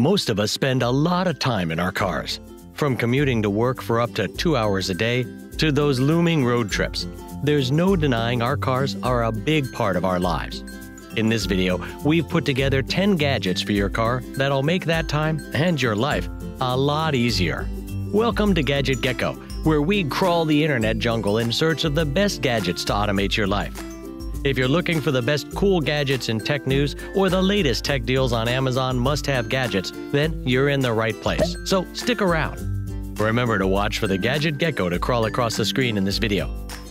Most of us spend a lot of time in our cars, from commuting to work for up to 2 hours a day to those looming road trips. There's no denying our cars are a big part of our lives. In this video, we've put together 10 gadgets for your car that'll make that time and your life a lot easier. Welcome to Gadget Gecko, where we crawl the internet jungle in search of the best gadgets to automate your life. If you're looking for the best cool gadgets in tech news or the latest tech deals on Amazon must-have gadgets, then you're in the right place, so stick around. Remember to watch for the Gadget Gecko to crawl across the screen in this video.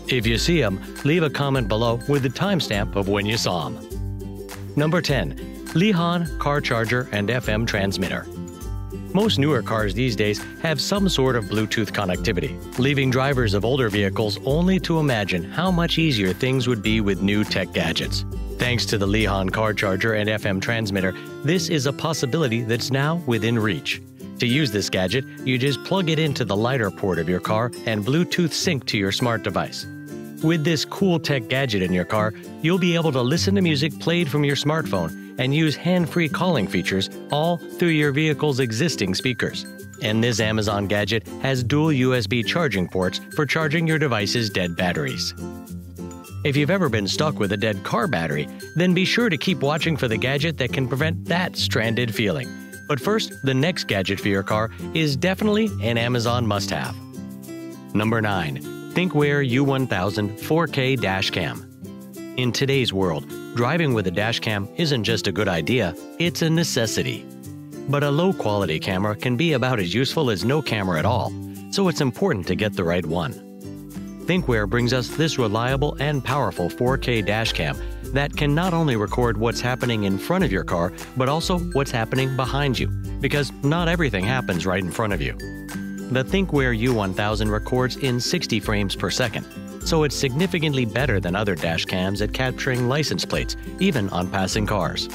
If you see him, leave a comment below with the timestamp of when you saw him. Number 10. Lihan Car Charger and FM Transmitter. Most newer cars these days have some sort of Bluetooth connectivity, leaving drivers of older vehicles only to imagine how much easier things would be with new tech gadgets. Thanks to the Lihan Car Charger and FM Transmitter, this is a possibility that's now within reach. To use this gadget, you just plug it into the lighter port of your car and Bluetooth sync to your smart device. With this cool tech gadget in your car, you'll be able to listen to music played from your smartphone and use hand-free calling features all through your vehicle's existing speakers. And this Amazon gadget has dual USB charging ports for charging your device's dead batteries. If you've ever been stuck with a dead car battery, then be sure to keep watching for the gadget that can prevent that stranded feeling. But first, the next gadget for your car is definitely an Amazon must-have. Number 9. Thinkware U1000 4K Dash Cam. In today's world, driving with a dash cam isn't just a good idea, it's a necessity. But a low-quality camera can be about as useful as no camera at all, so it's important to get the right one. Thinkware brings us this reliable and powerful 4K dash cam that can not only record what's happening in front of your car, but also what's happening behind you, because not everything happens right in front of you. The Thinkware U1000 records in 60 frames per second, so it's significantly better than other dash cams at capturing license plates, even on passing cars.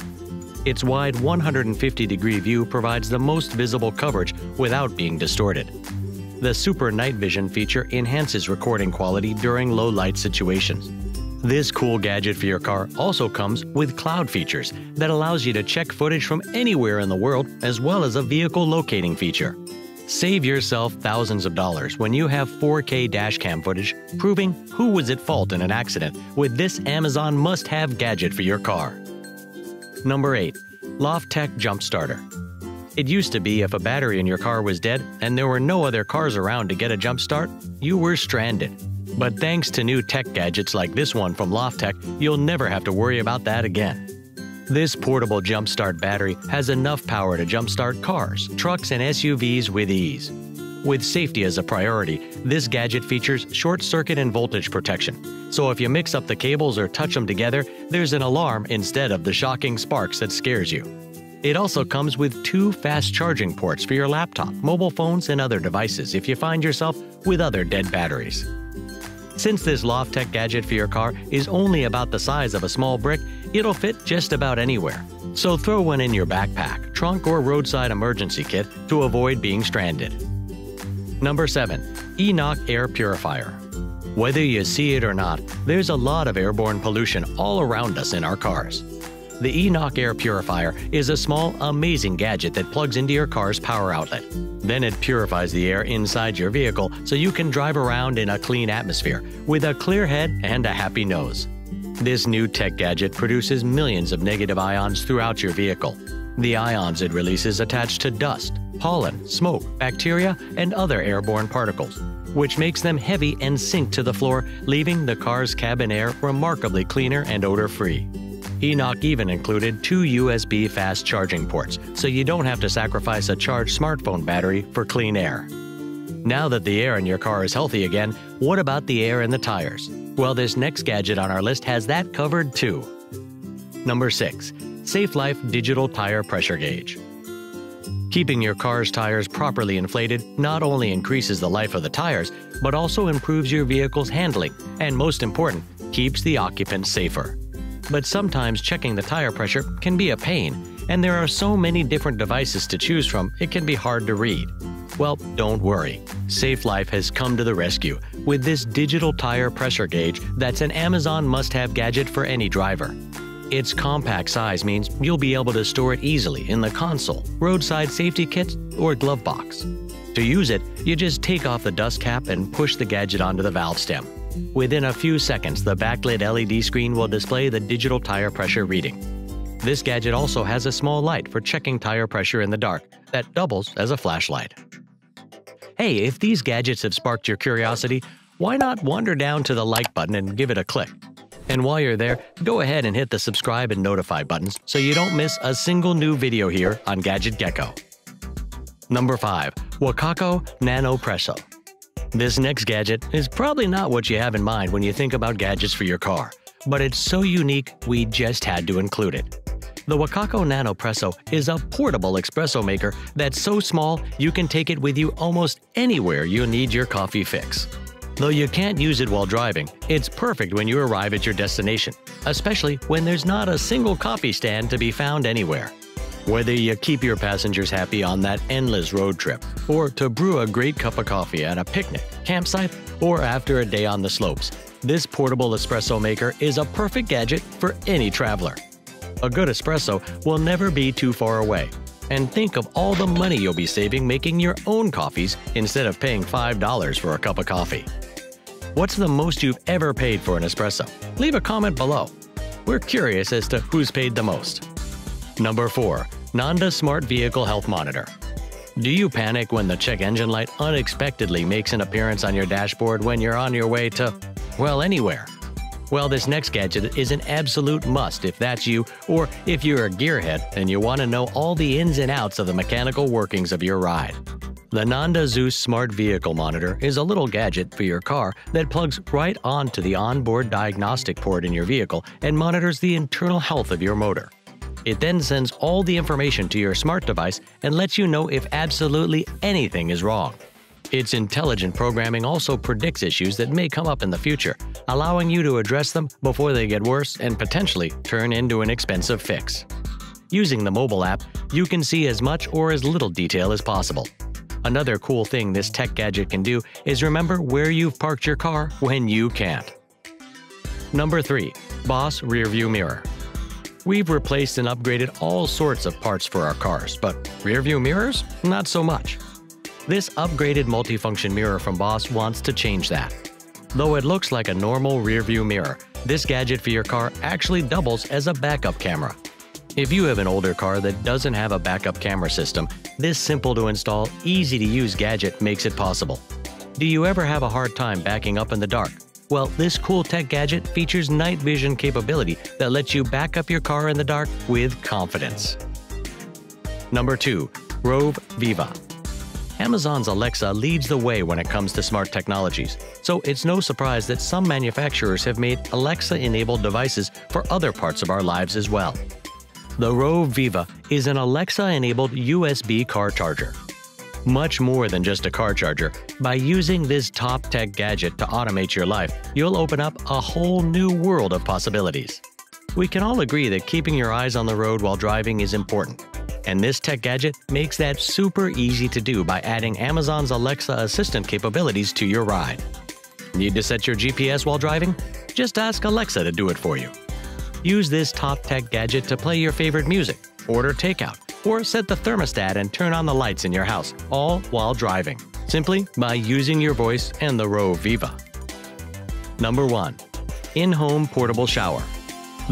Its wide 150-degree view provides the most visible coverage without being distorted. The super night vision feature enhances recording quality during low-light situations. This cool gadget for your car also comes with cloud features that allows you to check footage from anywhere in the world, as well as a vehicle locating feature. Save yourself thousands of dollars when you have 4K dashcam footage proving who was at fault in an accident with this Amazon must-have gadget for your car. Number 8. LOFTEK Jump Starter. It used to be if a battery in your car was dead and there were no other cars around to get a jump start, you were stranded. But thanks to new tech gadgets like this one from LOFTEK, you'll never have to worry about that again. This portable jumpstart battery has enough power to jumpstart cars, trucks, and SUVs with ease. With safety as a priority, this gadget features short circuit and voltage protection, so if you mix up the cables or touch them together, there's an alarm instead of the shocking sparks that scares you. It also comes with 2 fast charging ports for your laptop, mobile phones, and other devices if you find yourself with other dead batteries. Since this LOFTEK gadget for your car is only about the size of a small brick, it'll fit just about anywhere. So throw one in your backpack, trunk, or roadside emergency kit to avoid being stranded. Number 7. Enoch Air Purifier. Whether you see it or not, there's a lot of airborne pollution all around us in our cars. The Enoch Air Purifier is a small, amazing gadget that plugs into your car's power outlet. Then it purifies the air inside your vehicle so you can drive around in a clean atmosphere with a clear head and a happy nose. This new tech gadget produces millions of negative ions throughout your vehicle. The ions it releases attach to dust, pollen, smoke, bacteria, and other airborne particles, which makes them heavy and sink to the floor, leaving the car's cabin air remarkably cleaner and odor-free. Enoch even included 2 USB fast charging ports, so you don't have to sacrifice a charged smartphone battery for clean air. Now that the air in your car is healthy again, what about the air in the tires? Well, this next gadget on our list has that covered too. Number 6. SafeLife Digital Tire Pressure Gauge. Keeping your car's tires properly inflated not only increases the life of the tires, but also improves your vehicle's handling, and most important, keeps the occupant safer. But sometimes checking the tire pressure can be a pain, and there are so many different devices to choose from, it can be hard to read. Well, don't worry. SafeLife has come to the rescue with this digital tire pressure gauge that's an Amazon must-have gadget for any driver. Its compact size means you'll be able to store it easily in the console, roadside safety kits, or glove box. To use it, you just take off the dust cap and push the gadget onto the valve stem. Within a few seconds, the backlit LED screen will display the digital tire pressure reading. This gadget also has a small light for checking tire pressure in the dark that doubles as a flashlight. Hey, if these gadgets have sparked your curiosity, why not wander down to the like button and give it a click? And while you're there, go ahead and hit the subscribe and notify buttons so you don't miss a single new video here on Gadget Gecko. Number 5. Wacaco Nanopresso. This next gadget is probably not what you have in mind when you think about gadgets for your car, but it's so unique we just had to include it. The Wacaco Nanopresso is a portable espresso maker that's so small you can take it with you almost anywhere you need your coffee fix. Though you can't use it while driving, it's perfect when you arrive at your destination, especially when there's not a single coffee stand to be found anywhere. Whether you keep your passengers happy on that endless road trip, or to brew a great cup of coffee at a picnic, campsite, or after a day on the slopes, this portable espresso maker is a perfect gadget for any traveler. A good espresso will never be too far away. And think of all the money you'll be saving making your own coffees instead of paying $5 for a cup of coffee. What's the most you've ever paid for an espresso? Leave a comment below. We're curious as to who's paid the most. Number 4. Nonda Smart Vehicle Health Monitor. Do you panic when the check engine light unexpectedly makes an appearance on your dashboard when you're on your way to, well, anywhere? Well, this next gadget is an absolute must if that's you, or if you're a gearhead and you want to know all the ins and outs of the mechanical workings of your ride. The Nonda Zeus Smart Vehicle Monitor is a little gadget for your car that plugs right onto the onboard diagnostic port in your vehicle and monitors the internal health of your motor. It then sends all the information to your smart device and lets you know if absolutely anything is wrong. Its intelligent programming also predicts issues that may come up in the future, allowing you to address them before they get worse and potentially turn into an expensive fix. Using the mobile app, you can see as much or as little detail as possible. Another cool thing this tech gadget can do is remember where you've parked your car when you can't. Number 3. Boss Rearview Mirror. We've replaced and upgraded all sorts of parts for our cars, but rearview mirrors? Not so much. This upgraded multifunction mirror from Boss wants to change that. Though it looks like a normal rearview mirror, this gadget for your car actually doubles as a backup camera. If you have an older car that doesn't have a backup camera system, this simple-to-install, easy-to-use gadget makes it possible. Do you ever have a hard time backing up in the dark? Well, this cool tech gadget features night vision capability that lets you back up your car in the dark with confidence. Number 2. Roav Viva. Amazon's Alexa leads the way when it comes to smart technologies, so it's no surprise that some manufacturers have made Alexa-enabled devices for other parts of our lives as well. The Roav Viva is an Alexa-enabled USB car charger. Much more than just a car charger, by using this top-tech gadget to automate your life, you'll open up a whole new world of possibilities. We can all agree that keeping your eyes on the road while driving is important. And this tech gadget makes that super easy to do by adding Amazon's Alexa Assistant capabilities to your ride. Need to set your GPS while driving? Just ask Alexa to do it for you. Use this top-tech gadget to play your favorite music, order takeout, or set the thermostat and turn on the lights in your house, all while driving, simply by using your voice and the Roav Viva. Number 1. In-home portable shower.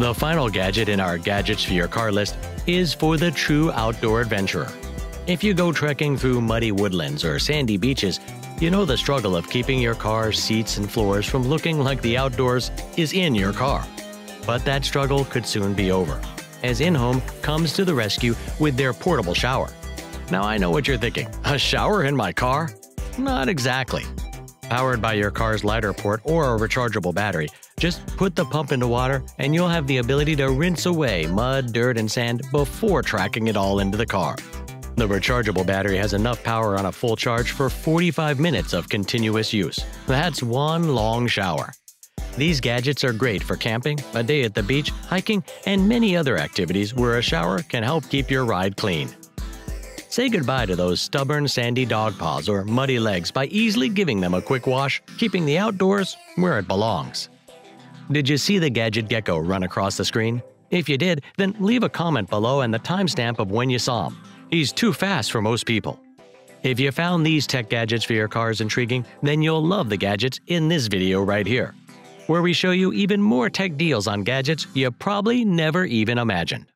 The final gadget in our gadgets for your car list is for the true outdoor adventurer. If you go trekking through muddy woodlands or sandy beaches, you know the struggle of keeping your car's seats and floors from looking like the outdoors is in your car. But that struggle could soon be over, as InHome comes to the rescue with their portable shower. Now I know what you're thinking, a shower in my car? Not exactly. Powered by your car's lighter port or a rechargeable battery, just put the pump into water and you'll have the ability to rinse away mud, dirt, and sand before tracking it all into the car. The rechargeable battery has enough power on a full charge for 45 minutes of continuous use. That's one long shower. These gadgets are great for camping, a day at the beach, hiking, and many other activities where a shower can help keep your ride clean. Say goodbye to those stubborn sandy dog paws or muddy legs by easily giving them a quick wash, keeping the outdoors where it belongs. Did you see the Gadget Gecko run across the screen? If you did, then leave a comment below and the timestamp of when you saw him. He's too fast for most people. If you found these tech gadgets for your cars intriguing, then you'll love the gadgets in this video right here, where we show you even more tech deals on gadgets you probably never even imagined.